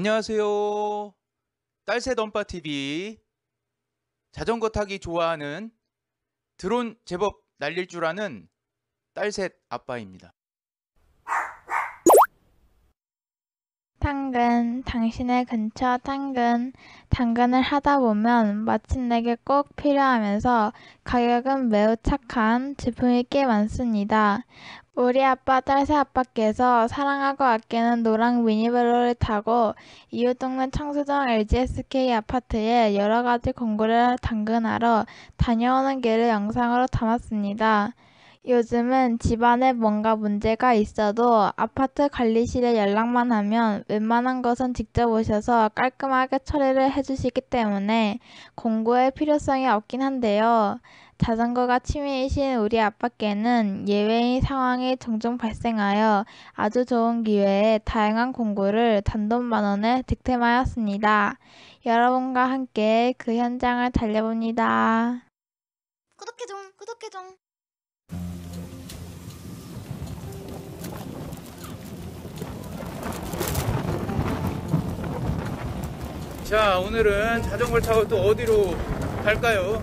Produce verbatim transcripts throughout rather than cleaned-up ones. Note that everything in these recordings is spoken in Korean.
안녕하세요. 딸셋 엄빠 티비. 자전거 타기 좋아하는, 드론 제법 날릴 줄 아는 딸셋 아빠입니다. 당근, 당신의 근처 당근. 당근을 하다 보면 마침 내게 꼭 필요하면서 가격은 매우 착한 제품이 꽤 많습니다. 우리 아빠, 딸새 아빠께서 사랑하고 아끼는 노랑 미니벨로를 타고 이웃 동네 청수동 엘지에스케이 아파트에 여러 가지 공구를 당근하러 다녀오는 길을 영상으로 담았습니다. 요즘은 집안에 뭔가 문제가 있어도 아파트 관리실에 연락만 하면 웬만한 것은 직접 오셔서 깔끔하게 처리를 해주시기 때문에 공구의 필요성이 없긴 한데요. 자전거가 취미이신 우리 아빠께는 예외인 상황이 종종 발생하여 아주 좋은 기회에 다양한 공구를 단돈 만원에 득템하였습니다. 여러분과 함께 그 현장을 달려봅니다. 구독해줘, 구독해줘. 자, 오늘은 자전거를 타고 또 어디로 갈까요?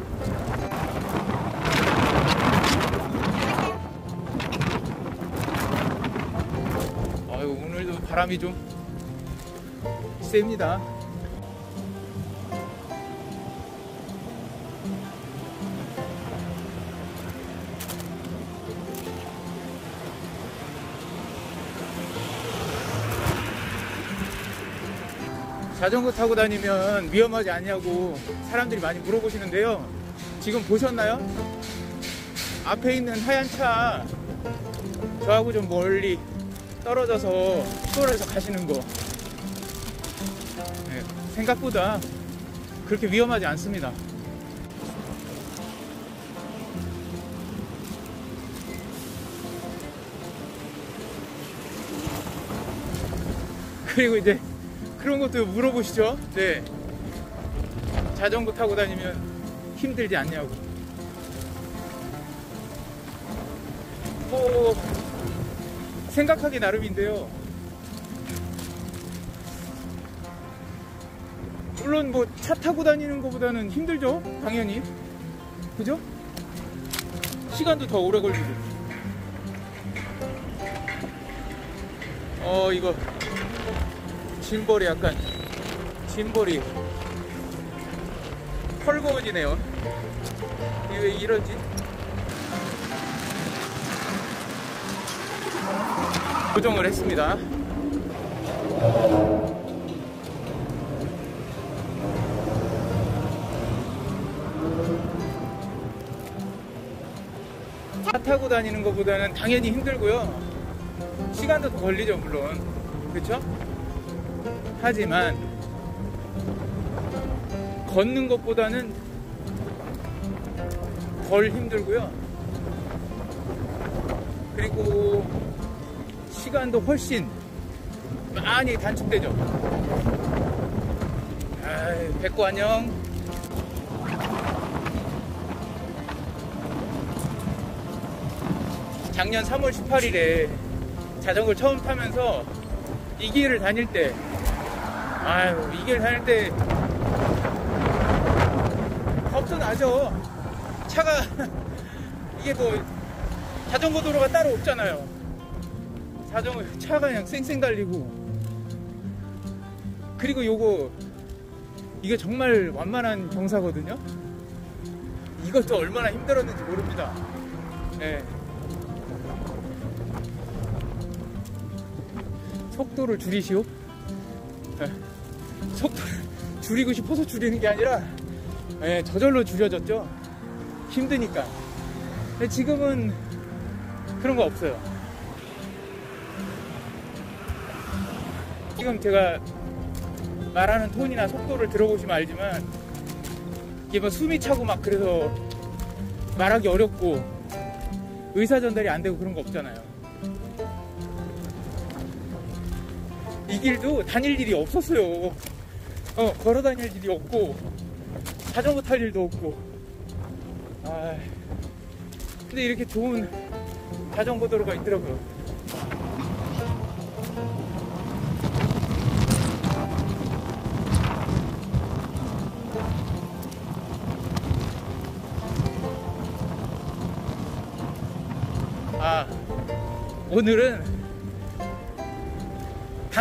아유, 오늘도 바람이 좀 셉니다. 자전거 타고 다니면 위험하지 않냐고 사람들이 많이 물어보시는데요. 지금 보셨나요? 앞에 있는 하얀 차, 저하고 좀 멀리 떨어져서 추월해서 가시는 거. 네, 생각보다 그렇게 위험하지 않습니다. 그리고 이제 그런 것도 물어보시죠. 네, 자전거 타고 다니면 힘들지 않냐고. 뭐 생각하기 나름인데요. 물론 뭐 차 타고 다니는 것보다는 힘들죠, 당연히. 그죠? 시간도 더 오래 걸리고. 어, 이거 짐벌이 약간, 짐벌이 펄거워지네요. 이게 왜 이러지? 고정을 했습니다. 차 타고 다니는 것보다는 당연히 힘들고요. 시간도 더 걸리죠, 물론. 그렇죠? 하지만 걷는 것보다는 덜 힘들고요. 그리고 시간도 훨씬 많이 단축되죠. 아이, 백구 안녕. 작년 삼월 십팔일에 자전거를 처음 타면서 이 길을 다닐 때, 아유, 이 길 다닐 때 겁도 나죠. 차가 이게 뭐 자전거 도로가 따로 없잖아요. 자전거 차가 그냥 쌩쌩 달리고. 그리고 요거, 이게 정말 완만한 경사거든요. 이것도 얼마나 힘들었는지 모릅니다. 네. 속도를 줄이시오. 네. 속도를 줄이고 싶어서 줄이는 게 아니라, 예, 저절로 줄여졌죠. 힘드니까. 근데 지금은 그런 거 없어요. 지금 제가 말하는 톤이나 속도를 들어보시면 알지만, 이게 막 숨이 차고 막 그래서 말하기 어렵고 의사 전달이 안 되고 그런 거 없잖아요. 이 길도 다닐 일이 없었어요. 어, 걸어 다닐 일이 없고, 자전거 탈 일도 없고. 아, 근데 이렇게 좋은 자전거 도로가 있더라고요. 오늘은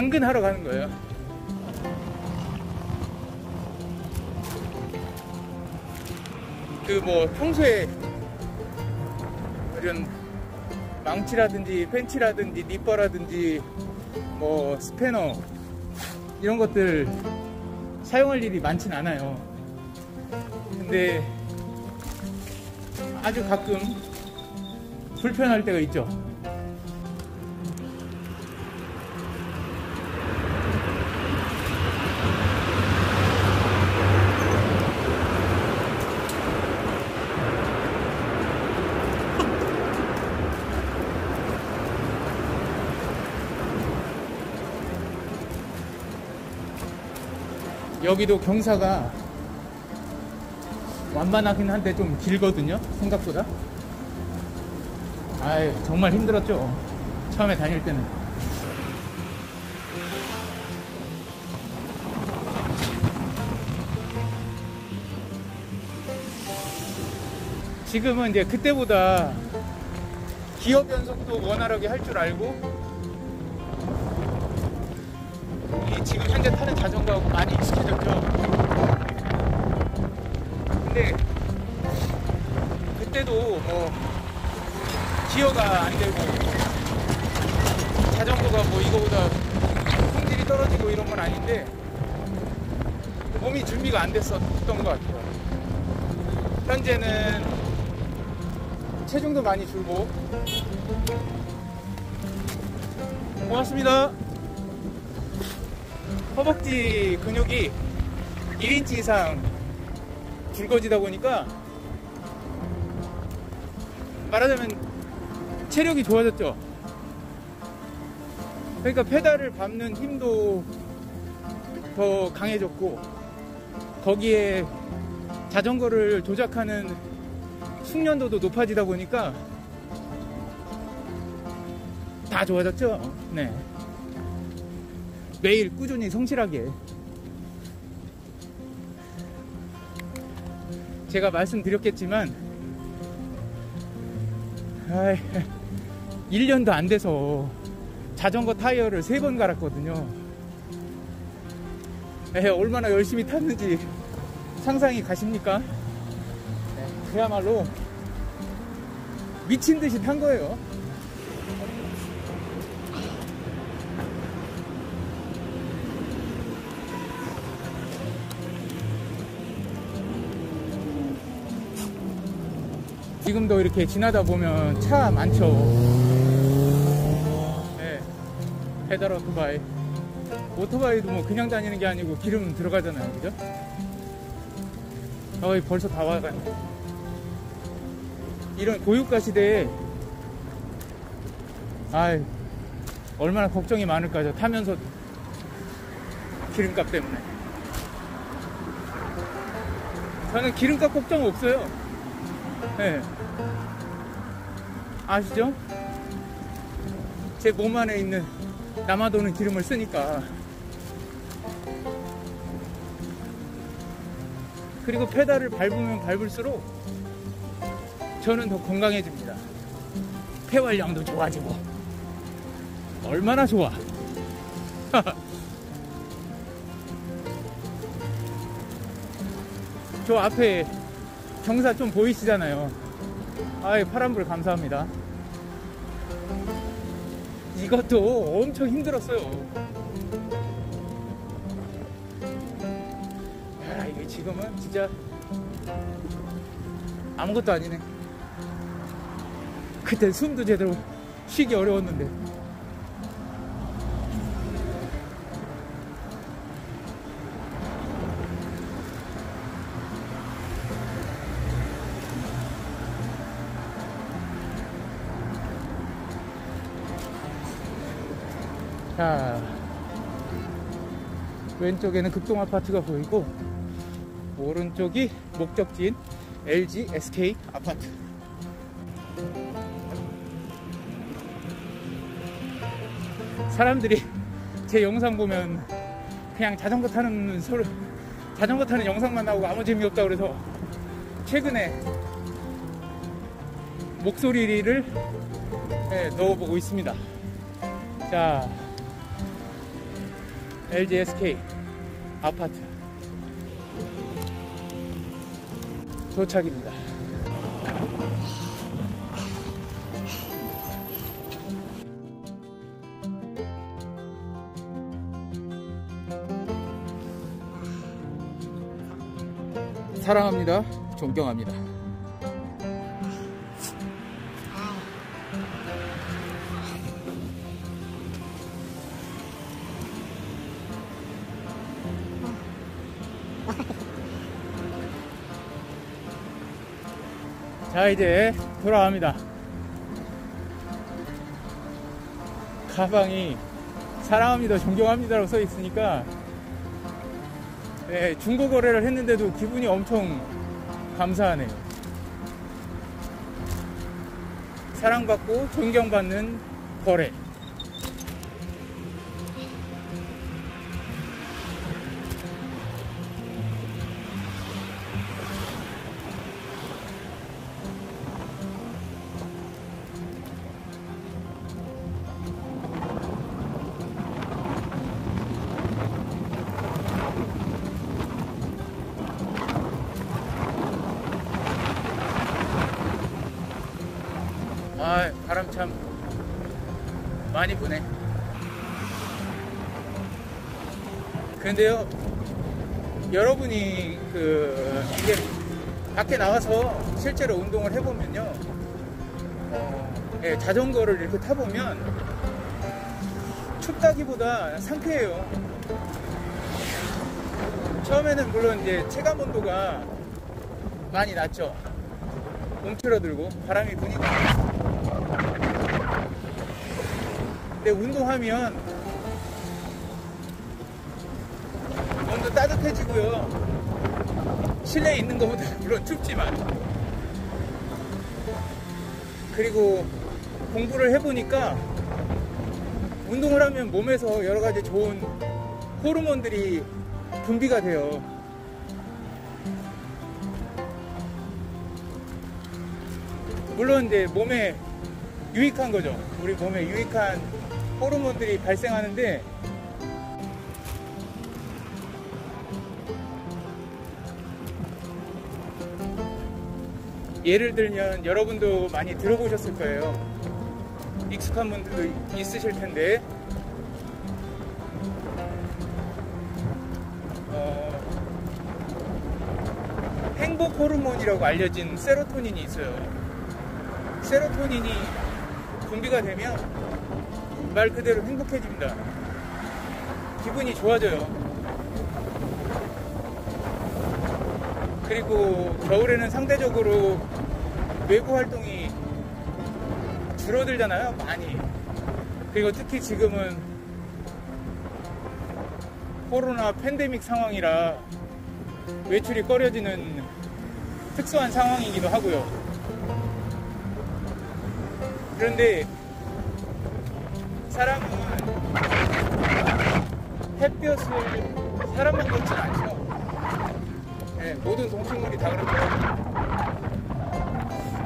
당근 하러 가는 거예요. 그 뭐 평소에 이런 망치라든지 펜치라든지 니퍼라든지 뭐 스패너 이런 것들 사용할 일이 많진 않아요. 근데 아주 가끔 불편할 때가 있죠. 여기도 경사가 완만하긴 한데 좀 길거든요, 생각보다. 아유, 정말 힘들었죠, 처음에 다닐 때는. 지금은 이제 그때보다 기업 연속도 원활하게 할 줄 알고, 지금 현재 타는 자전거하고 많이 익숙해졌죠. 근데 그때도 어 기어가 안 되고 자전거가 뭐 이거보다 성질이 떨어지고 이런 건 아닌데 몸이 준비가 안 됐었던 것 같아요. 현재는 체중도 많이 줄고. 고맙습니다. 허벅지 근육이 일 인치 이상 굵어지다 보니까 말하자면 체력이 좋아졌죠. 그러니까 페달을 밟는 힘도 더 강해졌고, 거기에 자전거를 조작하는 숙련도도 높아지다 보니까 다 좋아졌죠. 네. 매일 꾸준히 성실하게 제가 말씀드렸겠지만 아이, 일 년도 안 돼서 자전거 타이어를 세 번 갈았거든요. 에이, 얼마나 열심히 탔는지 상상이 가십니까? 네, 그야말로 미친 듯이 탄 거예요. 지금도 이렇게 지나다 보면 차 많죠. 네. 페달 오토바이. 오토바이도 뭐 그냥 다니는 게 아니고 기름 들어가잖아요. 그죠? 어, 벌써 다 와가네. 이런 고유가 시대에, 아이, 얼마나 걱정이 많을까요. 타면서 기름값 때문에. 저는 기름값 걱정 없어요. 네. 아시죠? 제 몸 안에 있는 남아도는 기름을 쓰니까. 그리고 페달을 밟으면 밟을수록 저는 더 건강해집니다. 폐활량도 좋아지고. 얼마나 좋아. 저 앞에 경사 좀 보이시잖아요. 아이, 파란불 감사합니다. 이것도 엄청 힘들었어요. 야, 이게 지금은 진짜 아무것도 아니네. 그때 숨도 제대로 쉬기 어려웠는데. 자, 왼쪽에는 극동 아파트가 보이고, 오른쪽이 목적지인 엘지에스케이 아파트. 사람들이 제 영상 보면 그냥 자전거 타는 서로 자전거 타는 영상만 나오고 아무 재미없다 그래서 최근에 목소리를 네, 넣어보고 있습니다. 자, 엘지에스케이 아파트 도착입니다. 사랑합니다. 존경합니다. 자, 이제 돌아갑니다. 가방이 사랑합니다, 존경합니다라고 써 있으니까, 네, 중고 거래를 했는데도 기분이 엄청 감사하네요. 사랑받고 존경받는 거래. 아, 바람 참 많이 부네. 근데요, 여러분이 그 이게 밖에 나가서 실제로 운동을 해보면요, 어, 예, 자전거를 이렇게 타보면 춥다기보다 상쾌해요. 처음에는 물론 이제 체감 온도가 많이 낮죠. 움츠러들고 바람이 부니까. 근데 운동하면 몸도 따뜻해지고요. 실내에 있는 것보다 물론 춥지만. 그리고 공부를 해보니까 운동을 하면 몸에서 여러 가지 좋은 호르몬들이 분비가 돼요. 물론 이제 몸에 유익한 거죠. 우리 몸에 유익한 호르몬들이 발생하는데, 예를 들면 여러분도 많이 들어보셨을 거예요. 익숙한 분들도 있으실 텐데, 어, 행복 호르몬이라고 알려진 세로토닌이 있어요. 세로토닌이 분비가 되면 말 그대로 행복해집니다. 기분이 좋아져요. 그리고 겨울에는 상대적으로 외부 활동이 줄어들잖아요, 많이. 그리고 특히 지금은 코로나 팬데믹 상황이라 외출이 꺼려지는 특수한 상황이기도 하고요. 그런데 사람은 햇볕을 사람만 걷진 않죠. 네, 모든 동식물이 다 그렇죠.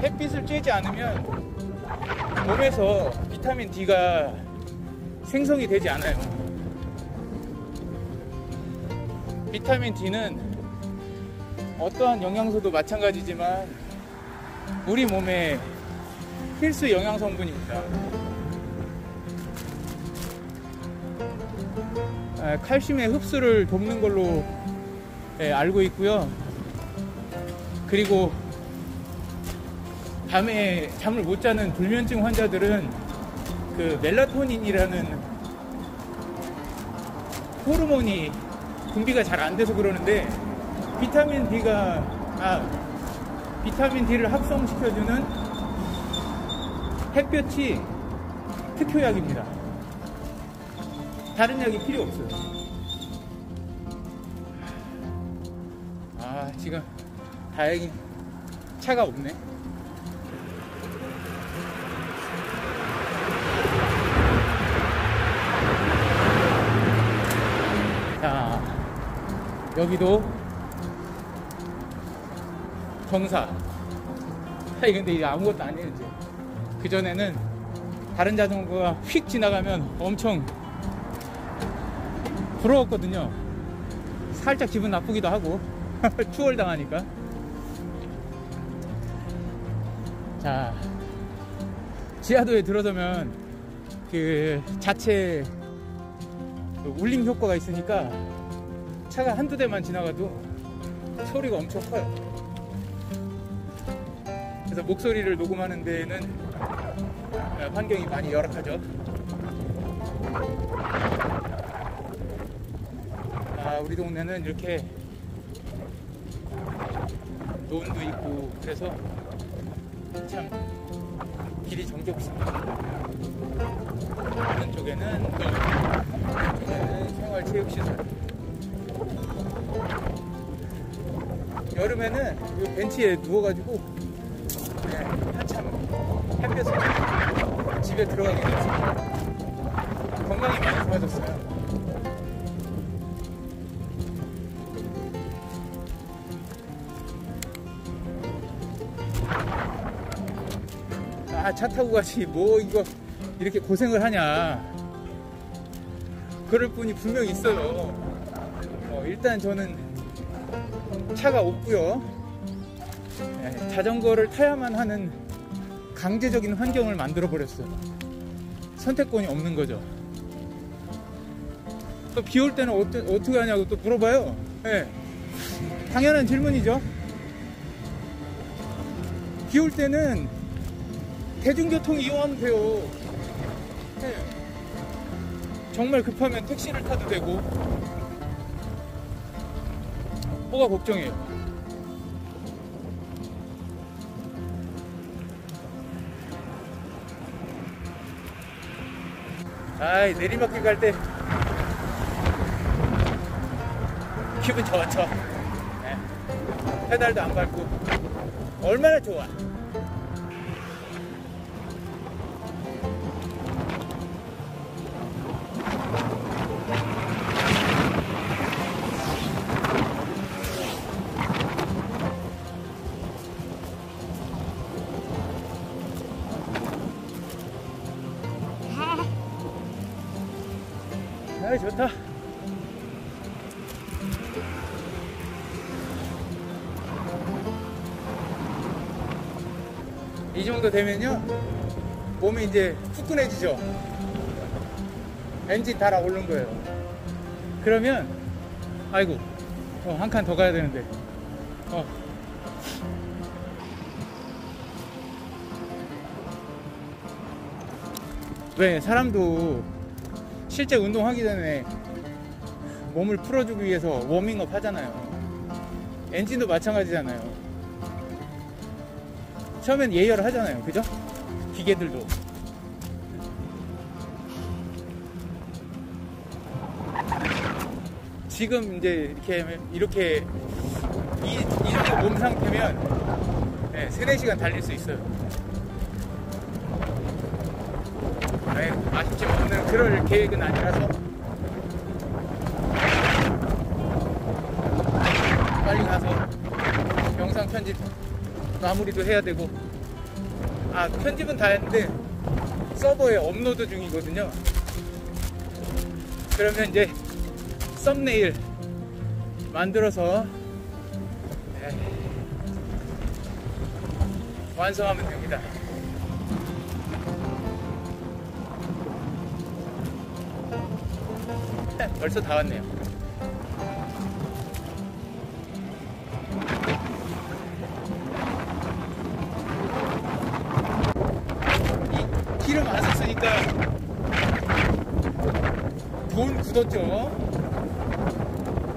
햇빛을 쬐지 않으면 몸에서 비타민 디가 생성이 되지 않아요. 비타민 디는 어떠한 영양소도 마찬가지지만 우리 몸에 필수 영양 성분입니다. 칼슘의 흡수를 돕는 걸로 알고 있고요. 그리고 밤에 잠을 못 자는 불면증 환자들은 그 멜라토닌이라는 호르몬이 분비가 잘 안 돼서 그러는데, 비타민 D가 아 비타민 D를 합성시켜주는 햇볕이 특효약입니다. 다른 약이 필요 없어요. 아, 지금 다행히 차가 없네. 자, 여기도 경사. 아, 근데 이게 아무것도 아니에요, 이제. 그전에는 다른 자전거가 휙 지나가면 엄청 부러웠거든요. 살짝 기분 나쁘기도 하고 추월 당하니까. 자, 지하도에 들어서면 그 자체 울림 효과가 있으니까 차가 한두 대만 지나가도 소리가 엄청 커요. 그래서 목소리를 녹음하는 데에는 환경이 많이 열악하죠. 아, 우리 동네는 이렇게 논도 있고 그래서 참 길이 정겹습니다. 오른쪽에는 오른쪽에는 생활체육시설. 여름에는 이 벤치에 누워가지고 한참 햇볕에 집에 들어가게 됐습니다. 건강이 많이 좋아졌어요. 아, 차 타고 가지 뭐 이거 이렇게 고생을 하냐, 그럴 분이 분명히 있어요. 어, 일단 저는 차가 없고요. 네, 자전거를 타야만 하는 강제적인 환경을 만들어 버렸어요. 선택권이 없는 거죠. 또 비 올 때는 어떠, 어떻게 하냐고 또 물어봐요. 네, 당연한 질문이죠. 비 올 때는 대중교통 이용하면 돼요. 네. 정말 급하면 택시를 타도 되고. 뭐가 걱정이에요. 아이, 내리막길 갈 때 기분 좋았죠. 네. 페달도 안 밟고 얼마나 좋아. 아이, 좋다. 이 정도 되면요 몸이 이제 후끈해지죠. 엔진 달아오른 거예요. 그러면 아이고, 어, 한 칸 더 가야 되는데. 어. 왜 사람도 실제 운동하기 전에 몸을 풀어주기 위해서 워밍업 하잖아요. 엔진도 마찬가지잖아요. 처음엔 예열을 하잖아요, 그죠? 기계들도. 지금 이제 이렇게 이렇게 이, 이 정도 몸 상태면 네, 세네 시간 달릴 수 있어요. 네, 아쉽지만 오늘 그럴 계획은 아니라서 빨리 가서 영상 편집 마무리도 해야 되고. 아, 편집은 다 했는데 서버에 업로드 중이거든요. 그러면 이제 썸네일 만들어서 네, 완성하면 됩니다. 벌써 다 왔네요. 이 기름 안 썼으니까 돈 굳었죠.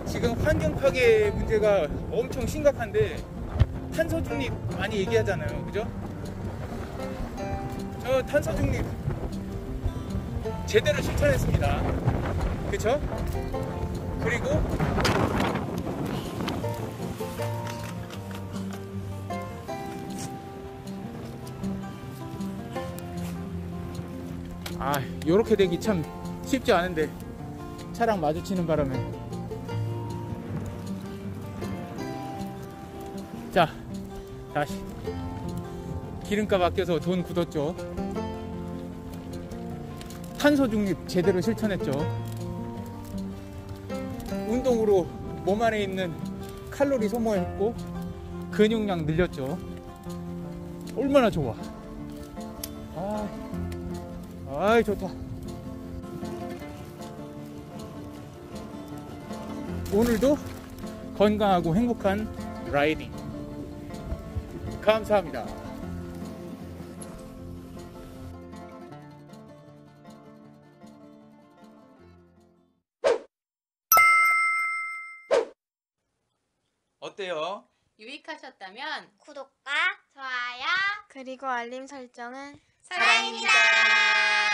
지금 환경 파괴 문제가 엄청 심각한데 탄소 중립 많이 얘기하잖아요, 그죠? 저 탄소 중립 제대로 실천했습니다. 그쵸? 그리고 아, 요렇게 되기 참 쉽지 않은데 차랑 마주치는 바람에. 자, 다시 기름값 아껴서 돈 굳었죠. 탄소 중립 제대로 실천했죠. 운동으로 몸 안에 있는 칼로리 소모했고 근육량 늘렸죠. 얼마나 좋아. 아, 아이 좋다. 오늘도 건강하고 행복한 라이딩 감사합니다. 어때요? 유익하셨다면 구독과 좋아요 그리고 알림 설정은 사랑입니다.